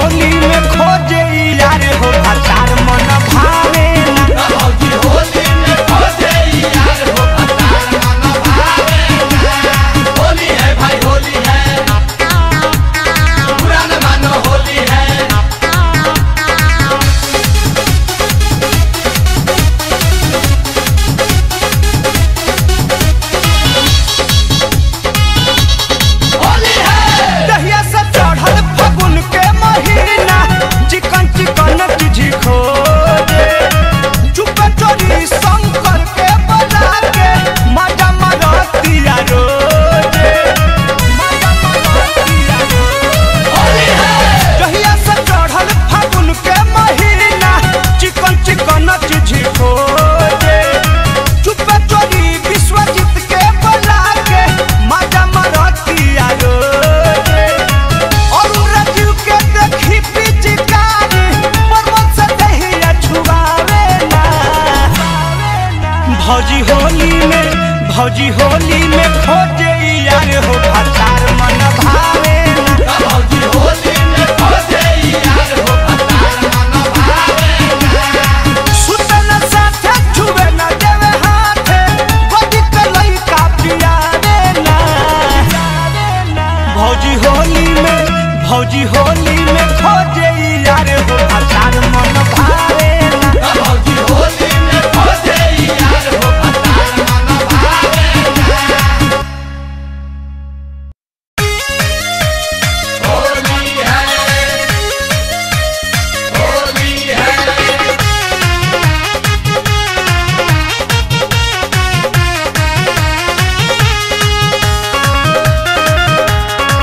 होली में खोजे यार हो अचार मन भावे होली में खोजे यार हो अचार मन भावे। होली है भाई होली है पूरा न मानो होली है। होली है दहिया से चढ़ल फगुन के महीना चिकन चिकन तुझी खोजे चुपे चोरी संग करके बजा के मजा मरतिया रोजे होली है दहिया से चढ़ल फगुन के महीना चिकन चिकन तुझी खोजे चुपे चोरी विश्वजीत के बजा के मजा मरतिया रोजे। और रजू के देखी पिचकारी पर्वत से दहिया छुआवे ना। भौजी होली में खोजे यार हो अचार मन भावे ना। भौजी होली में खोजे यार हो अचार मन भावे। सुतल साथे छुवे न देवे हाथे गोदी के लइका पियावे ना। भौजी होली में खोजे यार हो अचार मन भावे ना। भौजी होली में खोजे यार हो अचार मन भावे। होली है होली है सारा सारा होली में ना जाइबे दीदिया जीजा जी के घरे। होली में ना जाइबे दीदिया जीजा जी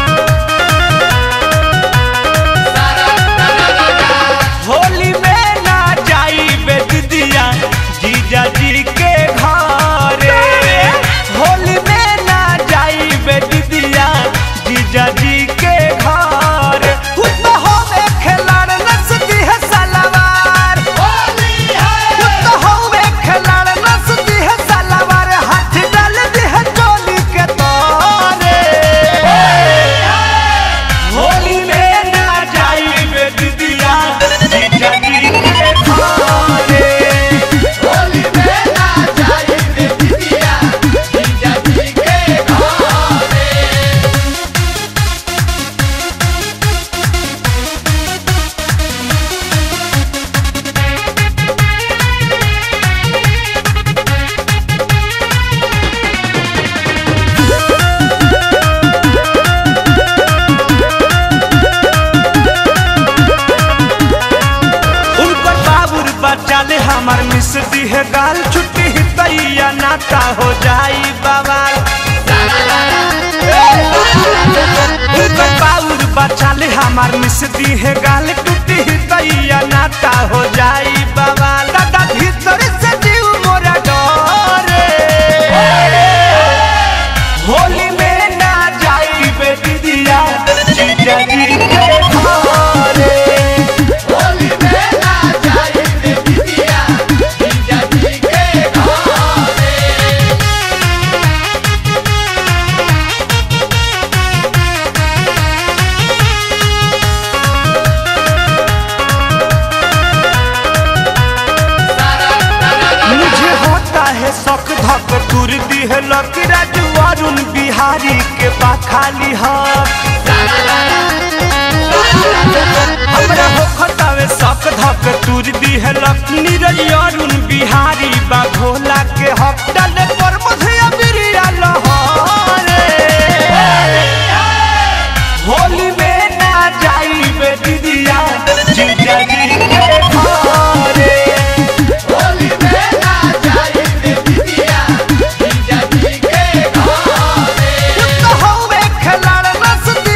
के घर। खुद होवे खिलाड़ नसती है सलवार। खुद होवे खिलाड़ नसती है सलवार हाथ डाल दी है चोली के तारे। होली में ना जाइबे दीदिया जीजा जी के घरे। होली में ना जाइबे दीदिया जीजा जी के घरे। उनकर बाबुर बच्चा ले हमार मिस दी है गाल छुट्टी ही तैया नाता हो जाई बवाल। उनकर बाबुर बच्चा ले हमार मिस दी है गाल छुट्टी ही तैया नाता हो जाई बवाल। दादा भीतर से जीव मोरा डरे। होली में ना जाइबे दीदिया जीजा जी के घरे। होली में ना जाइबे दीदिया जीजा जी के घरे। मुझे होता है शौक धक तुर दी है लकी राजू अरुण बिहारी के पाखाली हाथ। हमरा होखतावे शौक धक तुर दी है लकी नीरज अरुण बिहारी बा भोला के हक डाले पर मधुया बिरिया लहरे। होली में ना जाइबे दीदिया जीजा जी के घरे। होली में ना जाइबे दीदिया जीजा जी के घरे। खुद होवे खिलाड़ नसती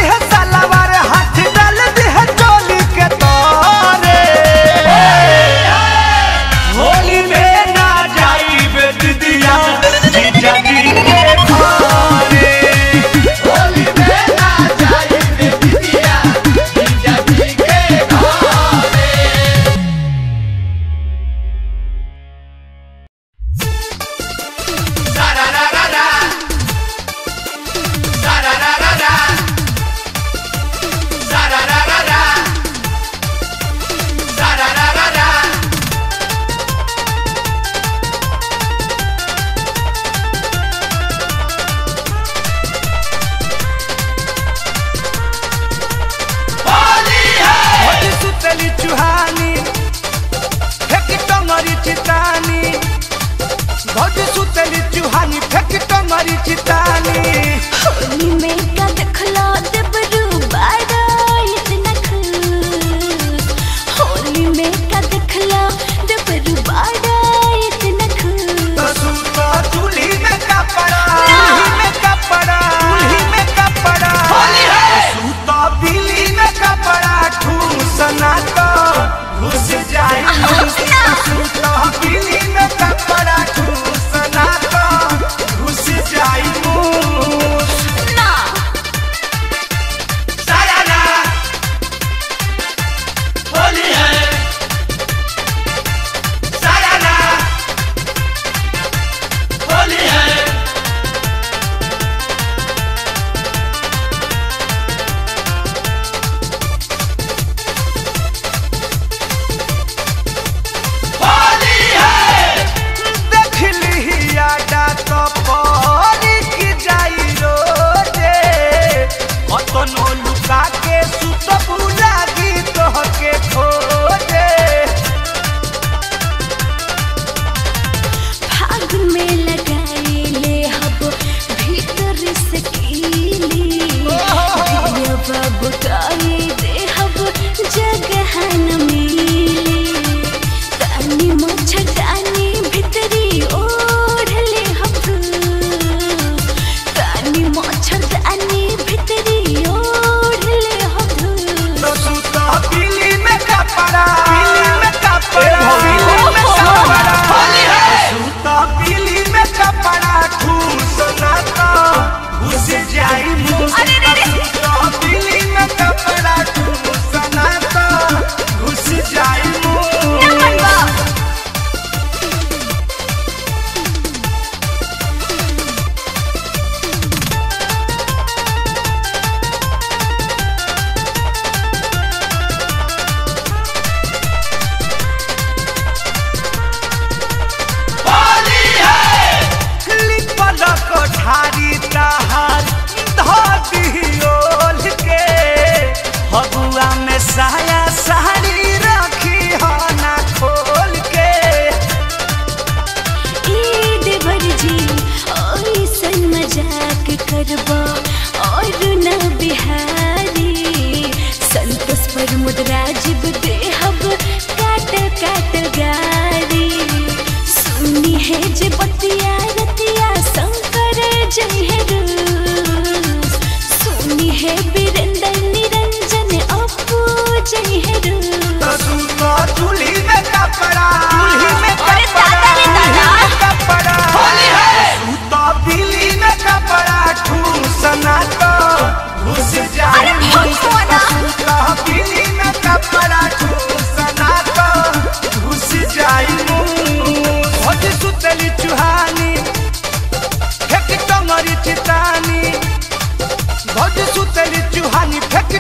चुहानी फेंक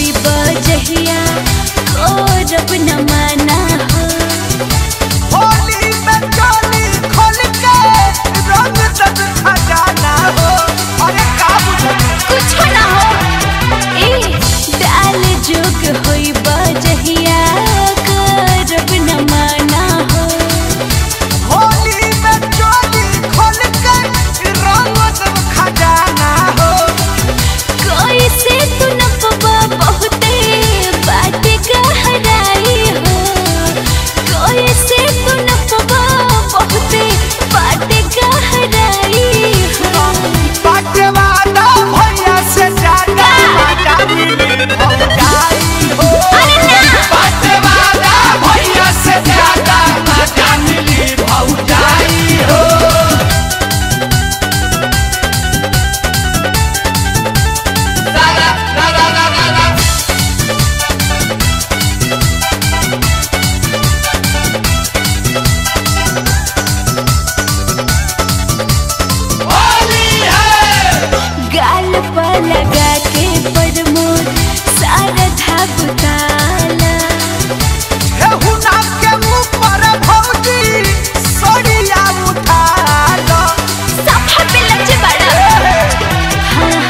कोई बजहिया खोजब न मना हो होली में चोली खोल के रंग सब खजाना हो। अरे का कुछ ना हो ए डाल जोक होई बजहिया खोजब न मना हो होली में चोली खोल के रंग सब खजाना हो। कोई से तू न लगा के परमोर सारा धाब काला एहु नाम के मुँह पर भौजी सोड़िया उठा लो सफा पे लंच बड़ा। हाँ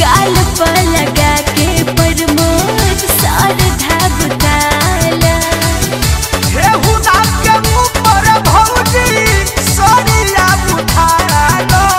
गाल पर लगा के परमोर सारा धाब काला एहु नाम के मुँह पर भौजी सोड़िया उठा लो।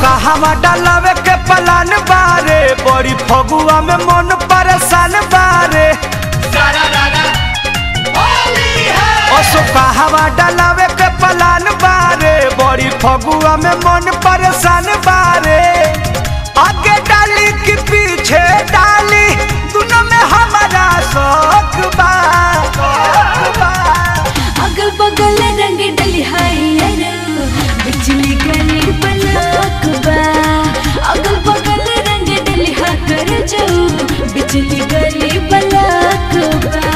और हवा डालावे के पलान बारे बड़ी फगुआ में मन परेशान बारे हवा डालावे के पलान बारे बड़ी फगुआ में मन परेशान बारे। आगे डाली कि पीछे डाली दोनों में हमारा शौक बा। अगल बगल रंग डली हाय बिजली गली बलोक बा। अगल बगल रंग डली हा कर जो बिजली गली बलोक बा।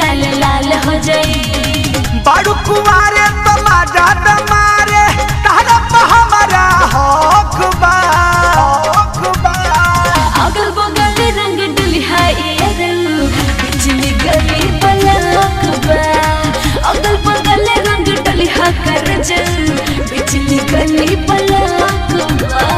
लाल लाल हो जाई। बारू कुंवारे तमारा तमारे तारा पर हमारा हक बा अगल बगल रंग डुलिहा बिजली गली पलक बा अगल बगल रंग डुलिहा कर जल बिजली गली पलक बा।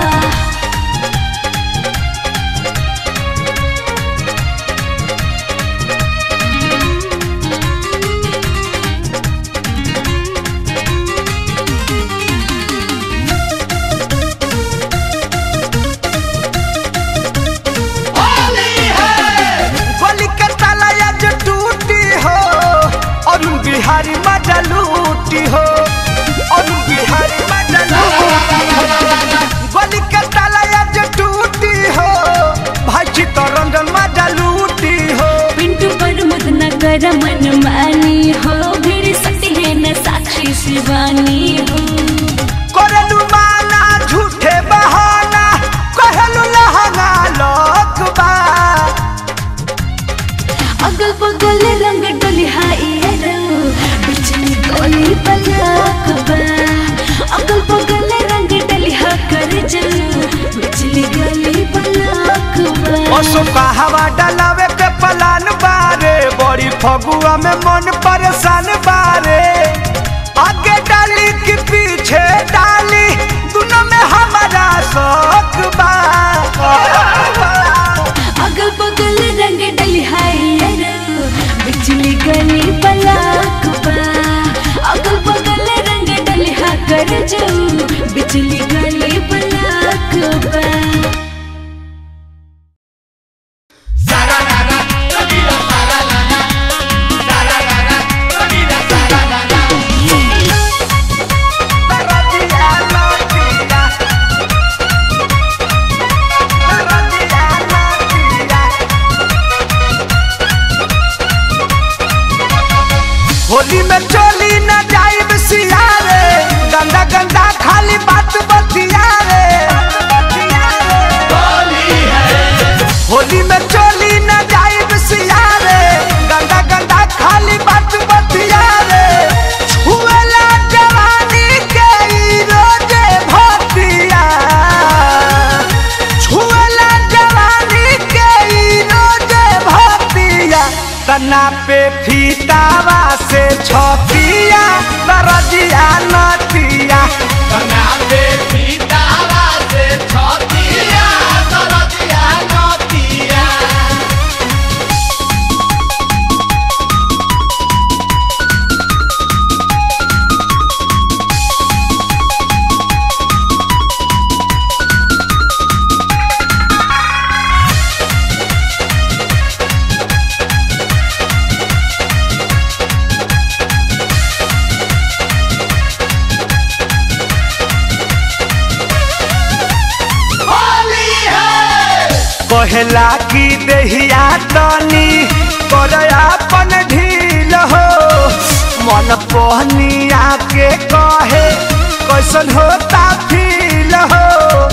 बिहारी मजा लूटी हो और बिहारी मजा गली के तलाया जो टूटी हो भाई तो रंजन मजा लूटी हो। पिंटू पर मत न कर मन मानी हो मेरे सती है न साक्षी शिवानी हो करलू माना झूठे बहाना कहलू लहंगा लोक बा अगल बगल रंग डोलिहाई गोली पलक बा अगल बगल रंग डलिहा कर जल बिजली गली पलक बा। असोपा हवा डलावे के पलान बारे बड़ी फगुआ में मन परेशान बारे आगे डाली की पीछे डाली दुनो में हमारा शौक बा अगल बगल रंग डलिहा बिजली गली पलक बा अगल बगल रंग डलिहा कर जो बिजली गली पलक बा। होली में चोली न जाइब सियारे गंदा गंदा खाली बात बतियारे होली में चोली न जाइब सियारे गंदा गंदा खाली बात बतियारे हुए ला जवानी के रोजे भतिया हुए ला जवानी के रोजे भतिया तना पे फीतावा से छतिया रजिया नतिया तना पे फीतावा से छतिया रजिया नतिया। कहला की देहिया तनी कर अपन ढील हो मन पहनिया के कहे कैसन होता फील हो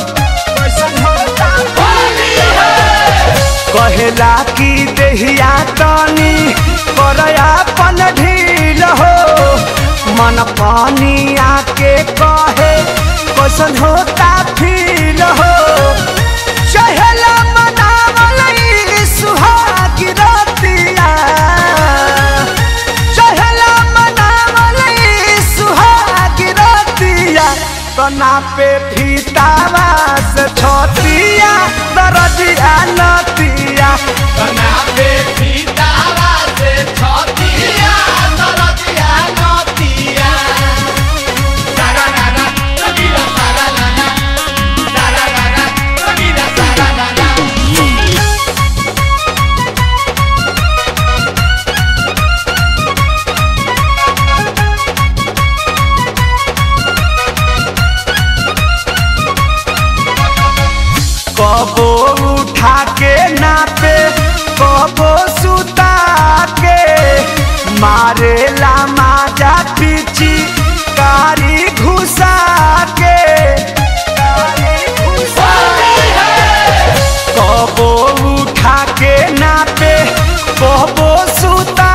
कहला की देहिया तनी कर अपन ढील हो मन पहनिया के कहे कैसन होता फील हो चहला तना पे फीतावा से छतिया रजिया नतिया तना पे फीतावा से छतिया रजिया नतिया। सारा नाना रजिया सारा नाना सारा नाना रजिया सारा नाना। कबो उठा के नापे कबो सुता के मारेला माजा पीछी कारी घुसा के कबो उठा के नापे कबो सुता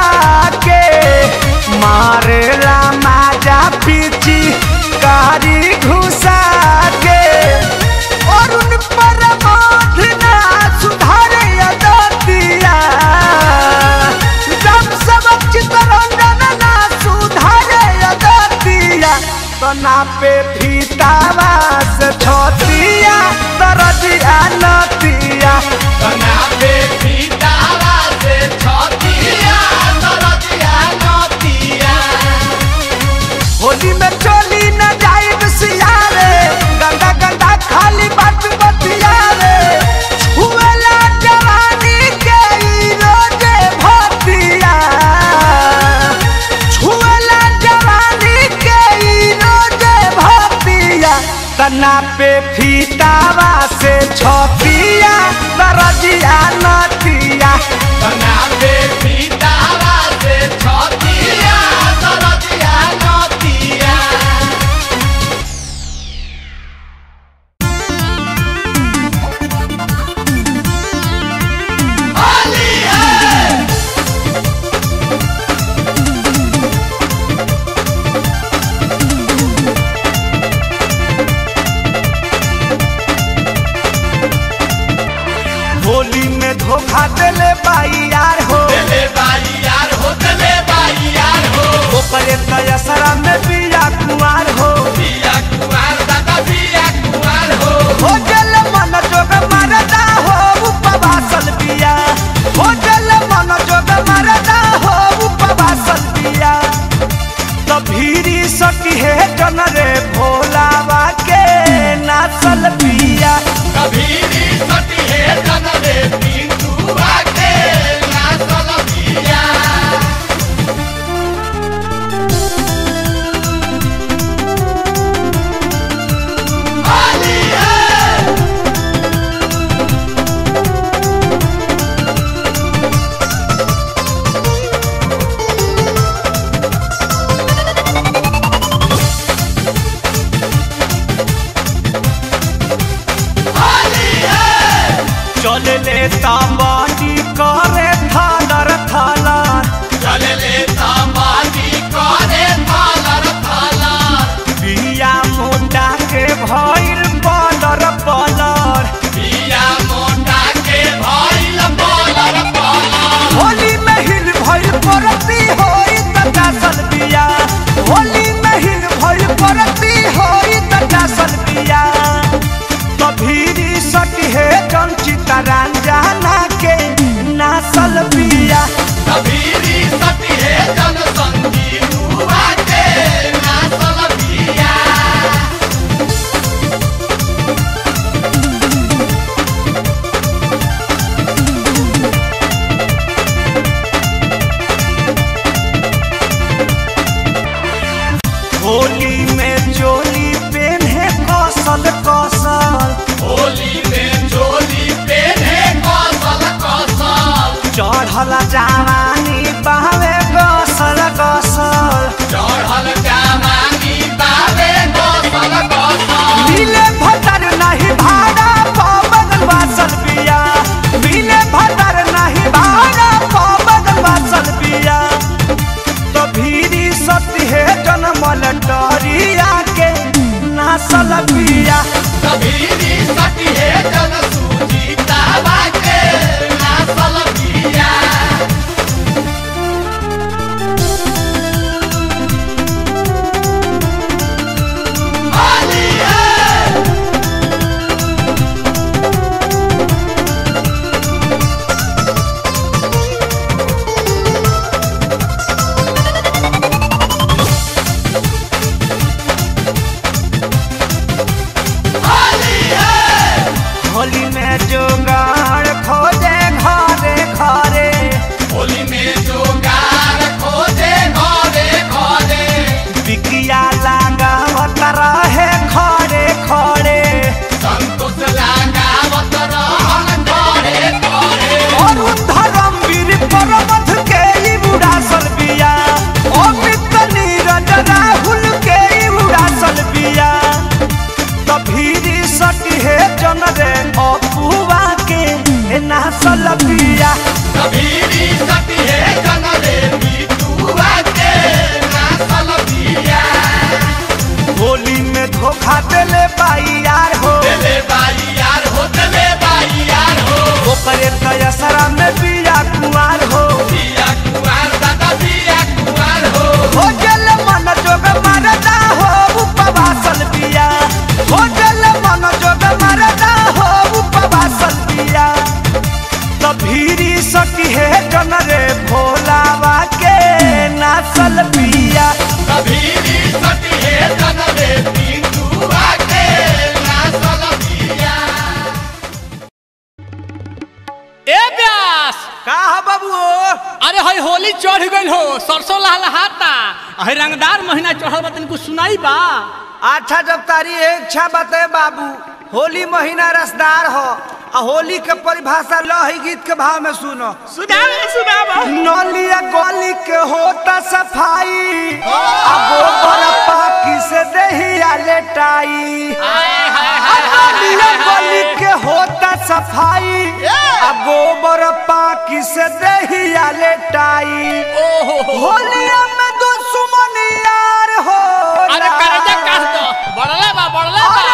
पे फीतावा से छोतिया तरजिया नतिया कना पे फीतावा से छोतिया तरजिया नतिया होली में चोली न जाए बसिया रे गंदा गंदा खाली बात बतिया रे हुए ला जवानी के रोजे भतिया हुए ला जवानी के रोजे भतिया तना पे फीतावा से छोतिया तरजिया नतिया तना पे फीतावा से छोतिया तरजिया नतिया होली है होली में धोखा देले बाई यार हो देले बाई यार हो ओकरे तयसरा में पिया कुंवार दादा पिया कुंवार हो जल मन जोग मरदा हो उपवासल पिया हो जल मन जोग मरदा हो उपवासल पिया तभीरी सकी है जन रे भोलावा के नाचल पिया तभीरी सकी है जन रे पिंटुआ के नाचल पिया होली है होली है चले ले तांबाटी करे थालर थालर चले ले तांबाटी करे थालर थालर बिया मुंडा के भइल बलर बलर पिया मोटा के भइल बलर बलर होली में हिल भइल परती होई तटासल पिया होली में हिल भइल परती होई तटासल पिया तभीरी सकी है कंचिता रंजना के नासल पिया तभीरी सती है जन संगी नुआ के नाचल पिया होली में चोली पेन्हे कौशल कौशल होली में चोली पेन्हे कौशल कौशल चढ़ल जवानी बावे कौशल कौशल चढ़ल जवानी बावे कौशल कौशल मिले भतर नहीं भाड़ा पवन वासल पिया मिले भतर नहीं भाड़ा पवन वासल पिया तभीरी सती है जनमल डरिया के नासल पिया तभीरी सती है जन सूजी तावा के नाचल पिया होली है होली जल पिया ए व्यास का है बाबू। अरे हई होली चढ़ गई हो, सरसों लहलहाता, रंगदार महीना चढ़ल बा, तनिको सुनाई बा। अच्छा जब तारी इच्छा बताए बाबू। होली महीना रसदार हो, होली के परिभाषा लही गीत के भाव में सुनो। नलिया गली के होता सफाई, से दहिया लेटाई। नलिया गली के होता सफाई, गोबर पाकी से दहिया लेटाई। होलिया में दो सुमन यार हो,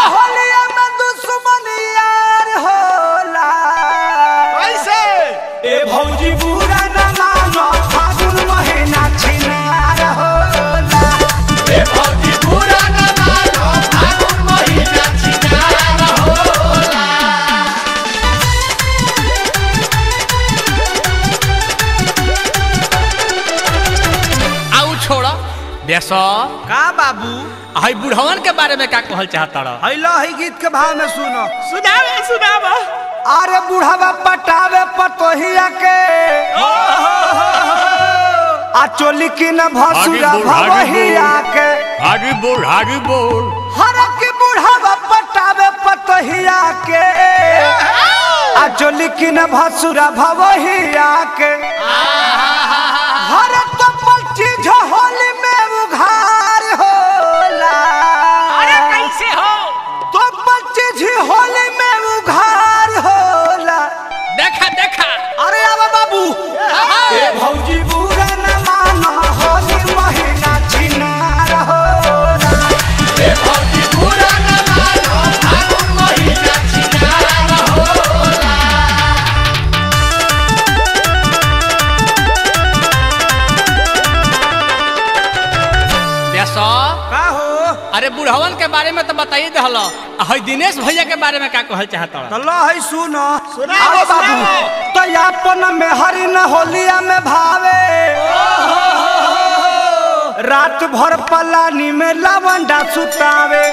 होलिया में दो सुमन यार हो। ए भौजी बुरा ना मानो, फागुन महीना छिनार हो। ए भौजी बुरा ना मानो, फागुन महीना छिनार हो। आउ छोड़ा देसो का बाबू। हई बुढ़वन के बारे में का कहल चाहता रह? हई लो हई गीत के भाव में सुनो। सुनावे सुनावा। अरे बुढ़ावा पटावे पतोहिया के, आ चोली की न भसुरा भवहिया के। आगे बोल आगे बोल। हरा के बुढ़ावा पटावे पतोहिया के, आ चोली की न भसुरा भवहिया के। हरा तो पलची झोली में उघार होला। अरे कैसे हो तो पलची झोली में उघार। देखा देखा। अरे आवा बाबू। ए भौजी बुरा ना मानो, होली महीना छिनार हो। ए भौजी बुरा ना मानो, फागुन महीना छिनार हो। देसो का हो? अरे बुढ़वन के बारे में तो बताइए दहलो, हई दिनेश भैया के बारे में का कहल चाहता है? चलो हई सुनो। सुनाओ बाबू। तो यापन में हरि न होलिया में भावे, रात भर पलानी में लवंडा सुतावे।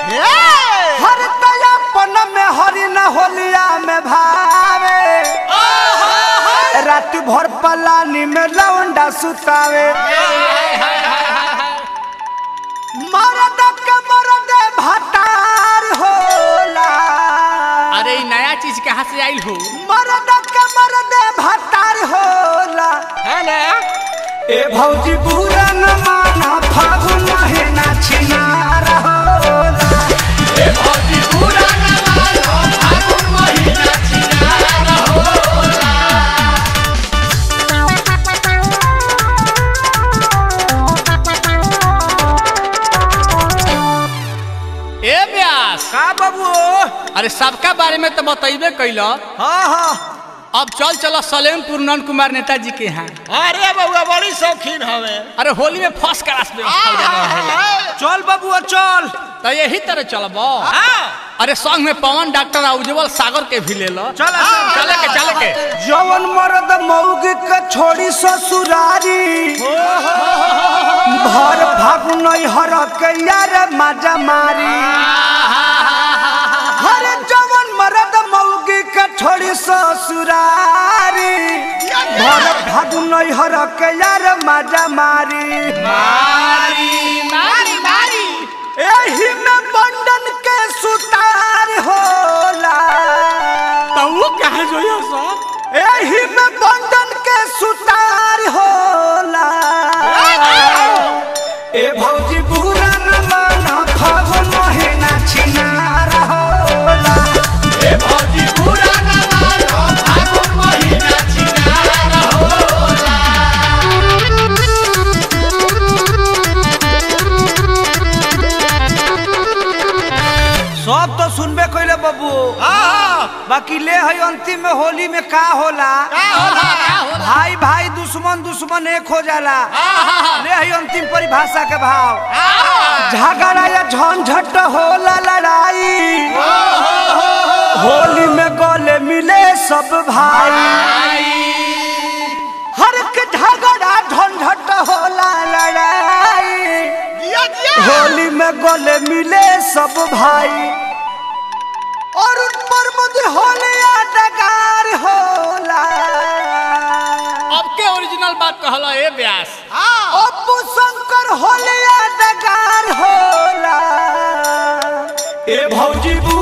हर तो यापन में हरि न होलिया में भावे, रात भर पलानी में लवंडा सुतावे। मरद के मरद भटार होला। अरे नया चीज कहाँ से आई हो? मरद के मरद भटार होला। है ना? ए भौजी बुरा न माना, फागुन महीना छिनार होला। ए भौजी बुरा न माना, फागुन महीना छिनार होला। का बाबू? अरे सबका बारे में तो बताइबे कैल। हाँ। अब चल चलो सलेमपुर नंद कुमार नेताजी के यहाँ। अरे बबुआ बड़ी शौकीन हवे। अरे होली में फर्स्ट क्लास में चल बबुआ चल। तो यही तरह चलब। अरे संग में पवन डॉक्टर उज्जवल सागर के भी ले लो। चले के जवन मरद मौगी के छोड़ी ससुरारी, भर फागुन हर के यार मजा मारी। हर जवन मरद मौगी के छोड़ी ससुरारी, भर फागुन हर के यार मजा मारी मारी मारी मारी। एही में बंधन के सुतार होला। तऊ कहे जो यो सब। एही में बंधन के सुतार होला। ए भौजी बुरा न माना, फागुन महीना छिनार होला। ए भौजी बुरा न माना, फागुन महीना छिनार होला। सब तो सुनबे कइले बाबू। बाकी ले हई अंतिम में होली में का होला? भाई भाई दुश्मन दुश्मन एक हो जाला। ले हई अंतिम परिभाषा के भाव। झगड़ा या झंझट होला लड़ाई, होली में गले मिले सब भाई। हर के झगड़ा झंझट होला लड़ाई, बोले मिले सब भाई और उन पर होला। अब के ओरिजिनल बात कहला ए व्यास। अब शंकर होला ए भौजी।